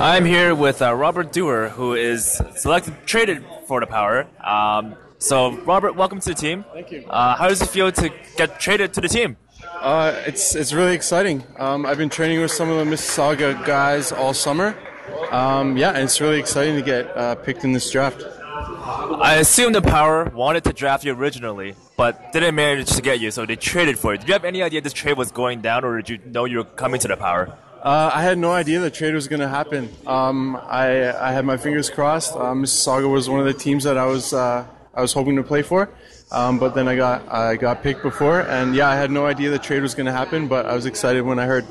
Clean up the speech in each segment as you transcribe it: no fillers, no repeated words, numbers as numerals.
I'm here with Robert Dewar, who is traded for the Power. So, Robert, welcome to the team. Thank you. How does it feel to get traded to the team? It's really exciting. I've been training with some of the Mississauga guys all summer. And it's really exciting to get picked in this draft. I assume the Power wanted to draft you originally, but didn't manage to get you, so they traded for you. Did you have any idea this trade was going down, or did you know you were coming to the Power? I had no idea the trade was going to happen. I had my fingers crossed. Mississauga was one of the teams that I was hoping to play for, but then I got picked before, and yeah, I had no idea the trade was going to happen, but I was excited when I heard.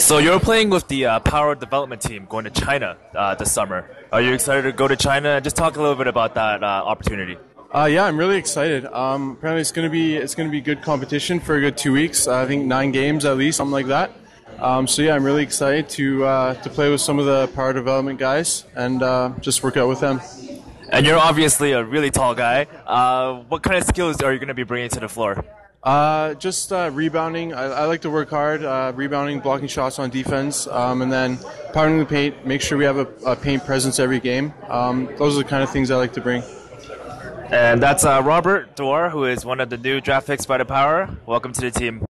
So you're playing with the Power Development Team going to China this summer. Are you excited to go to China? Just talk a little bit about that opportunity. Yeah, I'm really excited. Apparently, it's gonna be good competition for a good 2 weeks. I think 9 games at least, something like that. So yeah, I'm really excited to play with some of the Power Development guys and just work out with them. And you're obviously a really tall guy. What kind of skills are you going to be bringing to the floor? Just rebounding. I like to work hard, rebounding, blocking shots on defense, and then pounding the paint, make sure we have a paint presence every game. Those are the kind of things I like to bring. And that's Robert Dewar, who is one of the new draft picks by the Power. Welcome to the team.